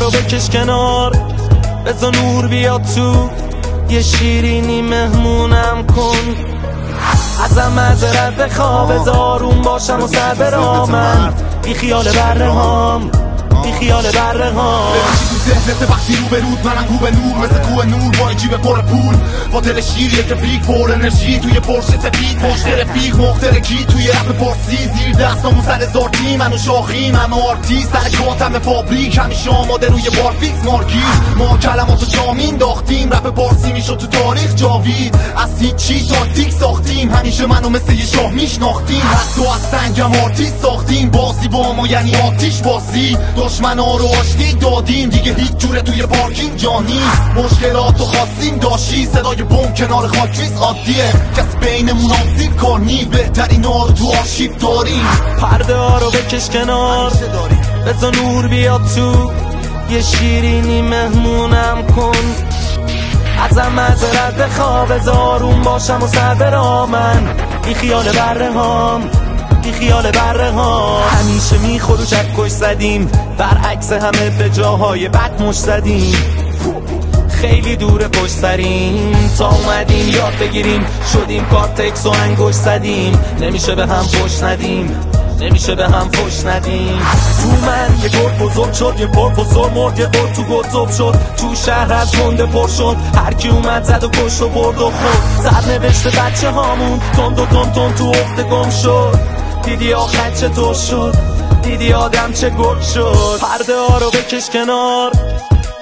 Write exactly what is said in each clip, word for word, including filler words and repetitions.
رو بکش کنار، بذار نور بیاد تو، یه شیرینی مهمونم کن، ازم معذرت بخوا، بذار اون باشم و سر برام، من بی خیال بره هام، بی خیال بره هام. ذهنت وقتی رو به رود منم رو به نور، مثل کوه نور با جیب پر پول، با دل شیر یک فریک پر انرژی، توی پرشه سفید پشت رفیق مخترکی، توی رپ پارسی زیر دستامون سر زارتی، منو شاخیم همه آرتی، سر کاتم فابریک همیشه آماده روی بارفیکس مارکیز، ما کلماتو جا مینداختیم، رپ پارسی میشد تو تاریخ جاوید، از هیچی تاکتیک ساختیم، همیشه منو مثل یه شاه میشناختیم، حتی از سنگم آرتیست ساختیم، باسی با ما یعنی آتیش باسی، دشمنا رو آشتی دادیم، دیگه هیچ جوره توی پارکینگ جا نیست، مشکلاتو خواستیم داشی، صدای بم کنار خاکریز عادیه، کسی بینمون آمزید کار نی، بهترینا رو تو آرشیو داریم، پرده ها رو بکش کنار، بذار نور بیاد تو، یه شیرینی مهمونم کن، ازم معذرت بخوا، بذار اون باشم و سر برام، من بی خیال بره هام، بی خیال بره ها. همیشه میخور و چکش زدیم، برعکس همه به جاهای بد مش زدیم، خیلی دور پشت سریم، تا اومدیم یاد بگیریم، شدیم کارتکس و انگشت زدیم، نمیشه به هم پشت ندیم، نمیشه به هم فش ندیم، تو من یه گرد بزرگ شد، یه بار بزرگ مرد، یه بار تو گذب شد، تو شهر از گنده پر شد، هرکی اومد زد و کشت و برد و خود، زد نوشته بچه هامون تند و تند تند تو افت گم شد، دیدی آخر چه دور شد، دیدی آدم چه گل شد، پرده ها رو بکش کنار،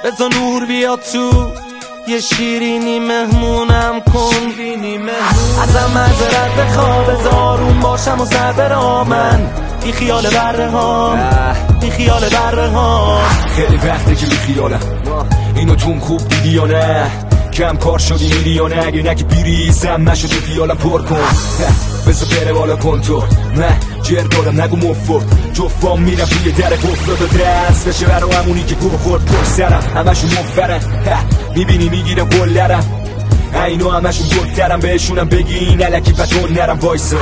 بذار نور بیاد تو، یه شیرینی مهمونم کن، ازم معذرت بخوا، بذار اون باشم و سر برام، من بی خیال بره هام، بی خیال بره هام. خیلی وقته که بی خیالم، اینو توم خوب دیدی یا نه، کم کار شدی میری یا نه، اگه نگی بیریزم نشد خیالم پر کن، بذار بره بالا کن تو، نه جر دارم نگو مفرد، جفام میرم توی در گفتاد و دست بشه برا همونی که گوه خورد پر سرم، همشون مفرن میبینی میگیرم گلرم، اینو همشون گلترم، بهشونم بگی این الکی بتون نرم، وایسا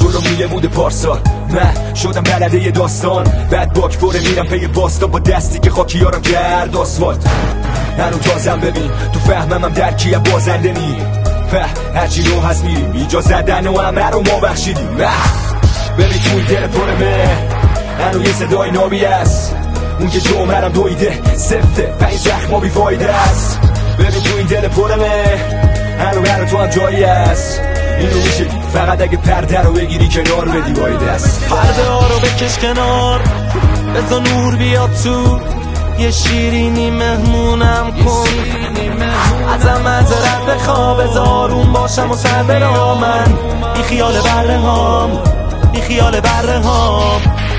جلو میله بوده پارسال، من شدم بلده یه داستان، بعد باک پره میرم پی باستا، با دستی که خاکیارم گرد آسفالت، هنو تازم ببین تو فهمم هم درکیه بازنده نی، هرچی رو هست میریم اینجا زدن و همه رو ما بخشیدیم، ببین توی دل پره مه هنو یه صدای نابی است، اون که جمعرم دویده سفته و این زخما بیفایده است، ببین توی دل پره مه هنو هنو تو هم جایی است، اینو میشه دید فقط اگه پرده رو بگیری کنار بدی بای دست، پرده ها رو بکش کنار، بذار نور بیاد تو، یه شیرینی مهمونم کن، ازم معذرت بخوا، بذار اون باشم و سر برام، من بی خیال بره هام، بی خیال بره هام.